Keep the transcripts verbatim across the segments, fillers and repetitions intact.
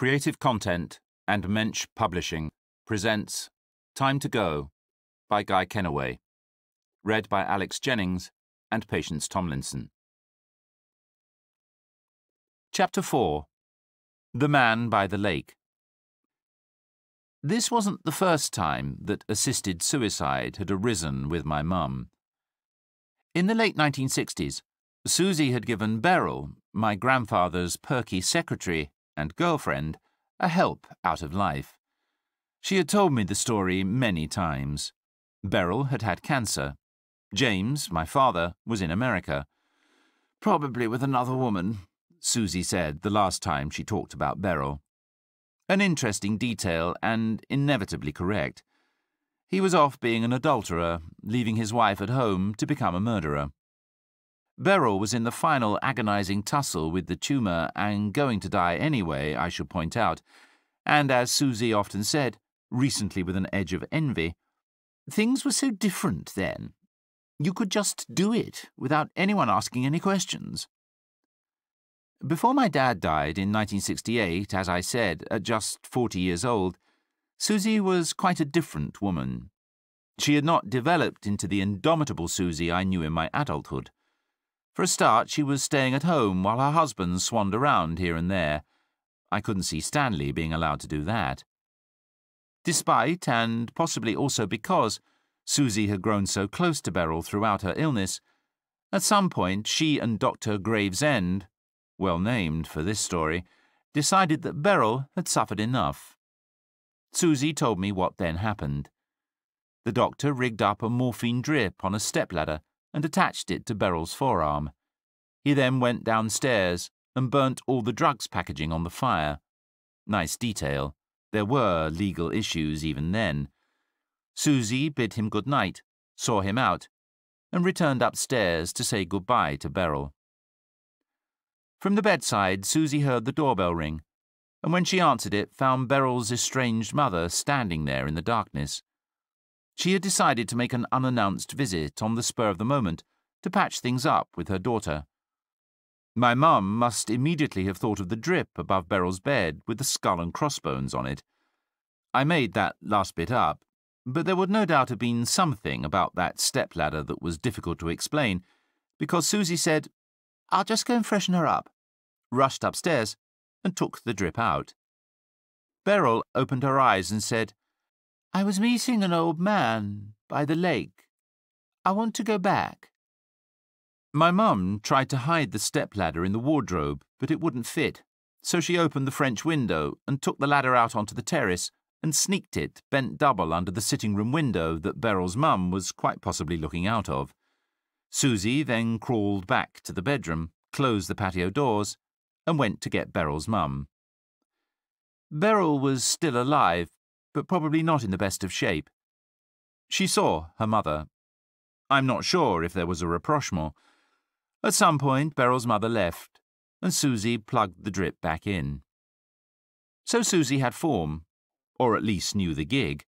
Creative Content and Mensch Publishing presents Time to Go by Guy Kennaway, read by Alex Jennings and Patience Tomlinson. Chapter four. The Man by the Lake. This wasn't the first time that assisted suicide had arisen with my mum. In the late nineteen sixties, Susie had given Beryl, my grandfather's perky secretary and girlfriend, a help out of life. She had told me the story many times. Beryl had had cancer. James, my father, was in America. Probably with another woman, Susie said the last time she talked about Beryl. An interesting detail and inevitably correct. He was off being an adulterer, leaving his wife at home to become a murderer. Beryl was in the final agonising tussle with the tumour and going to die anyway, I should point out, and as Susie often said, recently with an edge of envy, things were so different then. You could just do it without anyone asking any questions. Before my dad died in nineteen sixty-eight, as I said, at just forty years old, Susie was quite a different woman. She had not developed into the indomitable Susie I knew in my adulthood. For a start, she was staying at home while her husband swanned around here and there. I couldn't see Stanley being allowed to do that. Despite, and possibly also because, Susie had grown so close to Beryl throughout her illness, at some point she and Doctor Gravesend, well named for this story, decided that Beryl had suffered enough. Susie told me what then happened. The doctor rigged up a morphine drip on a stepladder and attached it to Beryl's forearm. He then went downstairs and burnt all the drugs packaging on the fire. Nice detail. There were legal issues even then. Susie bid him good night, saw him out, and returned upstairs to say goodbye to Beryl. From the bedside, Susie heard the doorbell ring, and when she answered it, found Beryl's estranged mother standing there in the darkness. She had decided to make an unannounced visit on the spur of the moment to patch things up with her daughter. My mum must immediately have thought of the drip above Beryl's bed with the skull and crossbones on it. I made that last bit up, but there would no doubt have been something about that stepladder that was difficult to explain, because Susie said, "I'll just go and freshen her up," rushed upstairs and took the drip out. Beryl opened her eyes and said, "I was meeting an old man by the lake. I want to go back." My mum tried to hide the stepladder in the wardrobe, but it wouldn't fit, so she opened the French window and took the ladder out onto the terrace and sneaked it, bent double, under the sitting room window that Beryl's mum was quite possibly looking out of. Susie then crawled back to the bedroom, closed the patio doors, and went to get Beryl's mum. Beryl was still alive, but probably not in the best of shape. She saw her mother. I'm not sure if there was a rapprochement. At some point, Beryl's mother left, and Susie plugged the drip back in. So Susie had form, or at least knew the gig,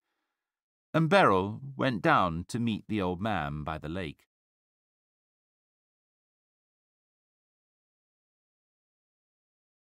and Beryl went down to meet the old man by the lake.